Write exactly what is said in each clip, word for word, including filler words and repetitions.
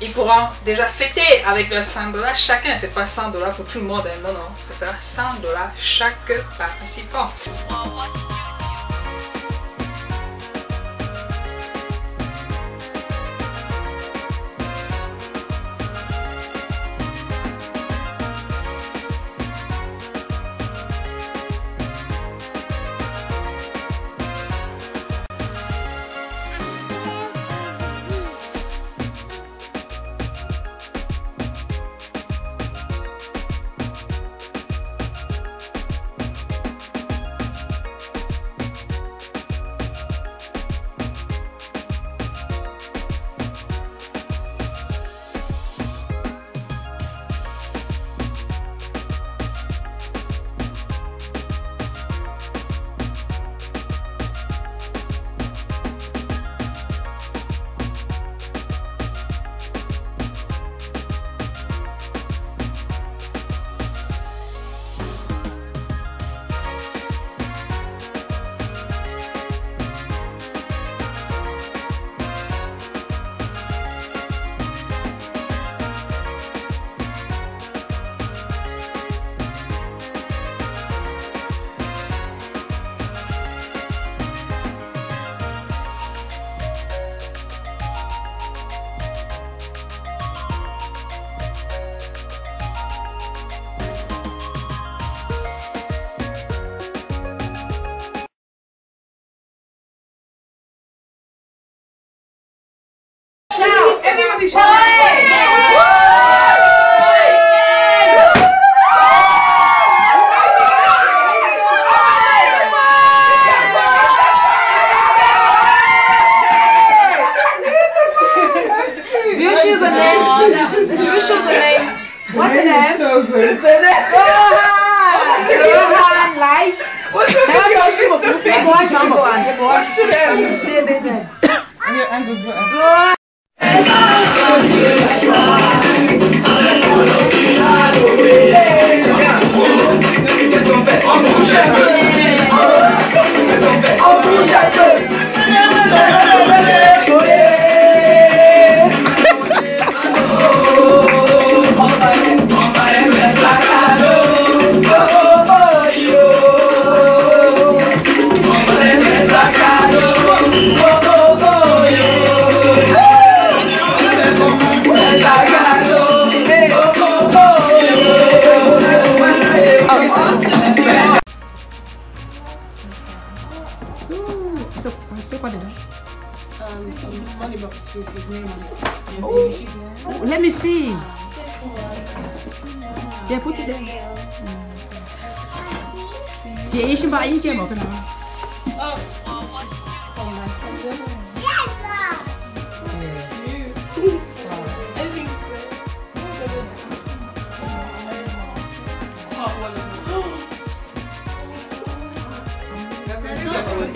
ils pourront déjà fêter avec leurs cent dollars chacun. C'est pas cent dollars pour tout le monde, hein? Non, non, ce sera cent dollars chaque participant. Everybody shout! Do you choose a name? Do you choose a name? What's the name? Rohan! Rohan Life! What's the name? What's the name? What's the name? What's the name? C'était quoi dedans? Money box with his name on it. Let me see. Yeah, put it there. Yeah, you should buy it. Oh, everything's great. Hot wallet.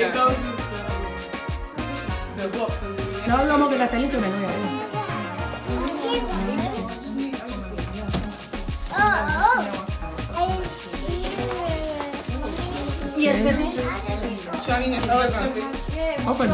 It goes with the box and the... No hablamos de la telita, me voy a ir. Y es bebé. Open.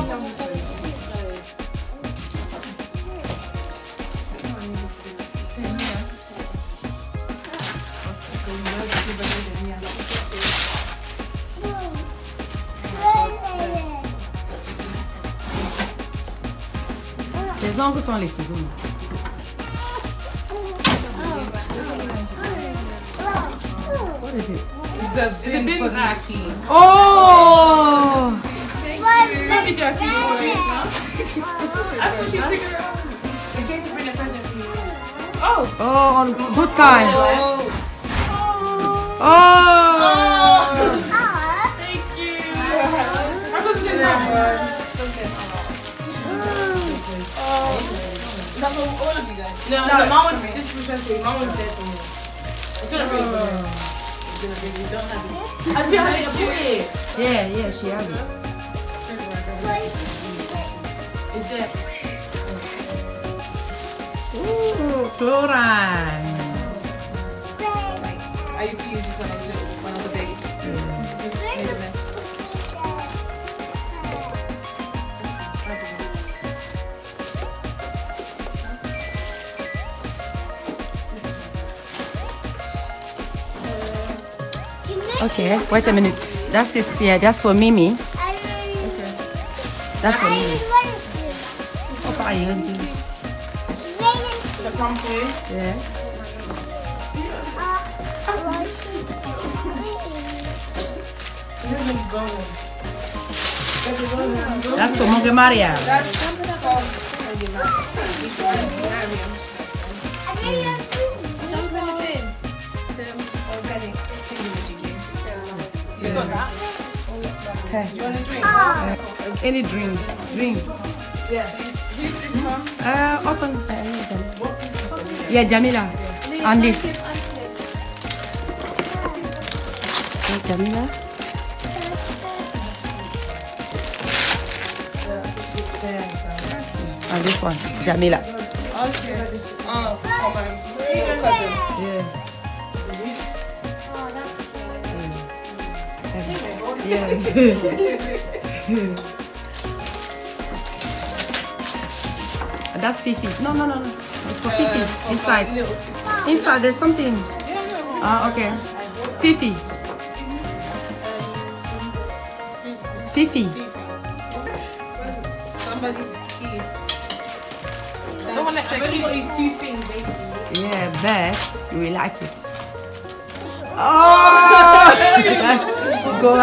Les ongles sont les ciseaux. What is it? The bin racky. Oh! Thank you, Jessie. After she figured it out, I'm going to bring a present for you. Oh! Oh, on good time. Oh! Oh! Oh. Oh. Thank you. How does it now? Oh, is that for all of you guys? No, no, no mom would just present to you. Mom was there for me. It's gonna be for you. It's gonna be you. Don't have it. I feel like a boy. Yeah, yeah, she has it. Is there? Ooh, chlorine. I used to use this when I was little, when I was a baby. Yeah. It made a mess. Okay, wait a minute. That's is yeah, that's for Mimi. Okay. That's for Mimi. What are you going to do? The pumpkin. Yeah. That's for Monge Maria. That's for Okay. You want a drink? Uh, Any drink. Drink. Yeah. This this one? Uh, open. Uh, yeah, Jamila. Yeah. And this. Okay, Jamila. And this one, Jamila. Okay. Oh, come on. Your cousin. Yes. Yes. That's Fifi. No, no, no, no. It's for Fifi. Inside. Inside, there's something. Ah, okay. Fifi. Fifi. Somebody's kiss. Don't let the kiss. Baby. Yeah, but you will like it. Oh! Go on.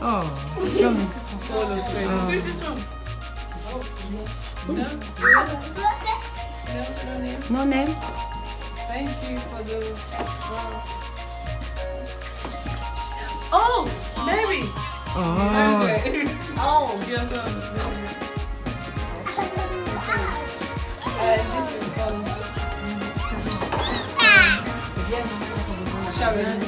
Oh, show me. Who is this one? No name. Thank you for the. Oh, Mary. Oh. Oh. Yes, um, and this is from Sharon.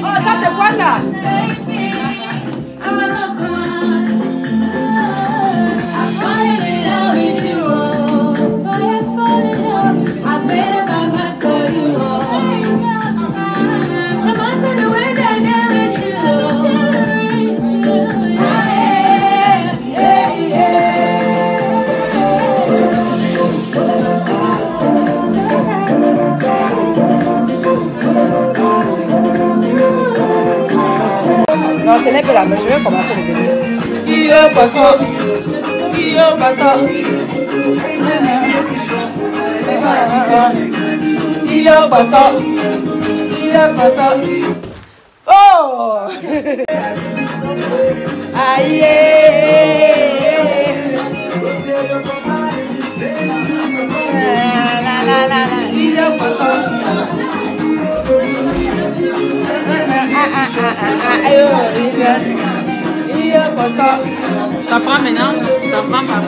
Oh, ça c'est quoi ça? C'est n'est pas la même, je vais commencer le début. Qui est passant? Qui est passant? Qui est passant? Qui est passant? Oh! Aïe! La la la la, qui est passant? Ça prend maintenant, ça prend par là.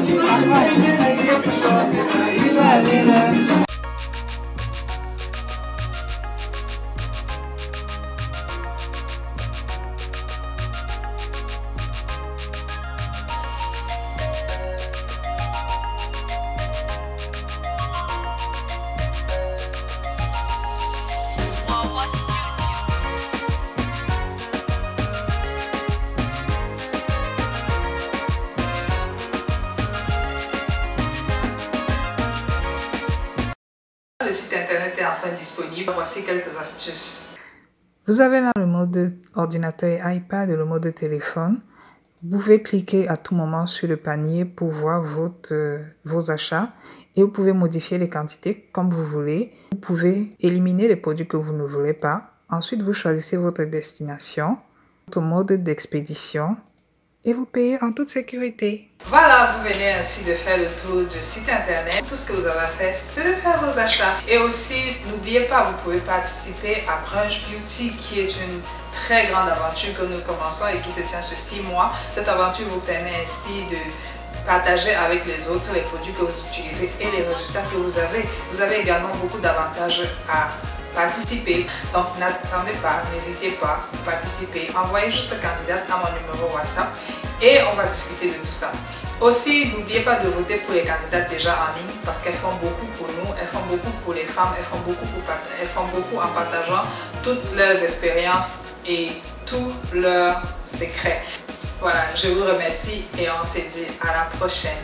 Le site internet est enfin disponible. Voici quelques astuces. Vous avez là le mode ordinateur et iPad et le mode téléphone. Vous pouvez cliquer à tout moment sur le panier pour voir votre, euh, vos achats et vous pouvez modifier les quantités comme vous voulez. Vous pouvez éliminer les produits que vous ne voulez pas. Ensuite, vous choisissez votre destination, votre mode d'expédition et vous payez en toute sécurité. Voilà, vous venez ainsi de faire le tour du site internet. Tout ce que vous avez à faire, c'est de faire vos achats. Et aussi, n'oubliez pas, vous pouvez participer à Brunch Beauty, qui est une très grande aventure que nous commençons et qui se tient sur six mois. Cette aventure vous permet ainsi de partager avec les autres les produits que vous utilisez et les résultats que vous avez. Vous avez également beaucoup d'avantages à participer. Donc n'attendez pas, n'hésitez pas, participez, envoyez juste candidate à mon numéro WhatsApp et on va discuter de tout ça. Aussi, n'oubliez pas de voter pour les candidates déjà en ligne parce qu'elles font beaucoup pour nous, elles font beaucoup pour les femmes, elles font beaucoup, pour, elles font beaucoup en partageant toutes leurs expériences et tous leurs secrets. Voilà, je vous remercie et on se dit à la prochaine.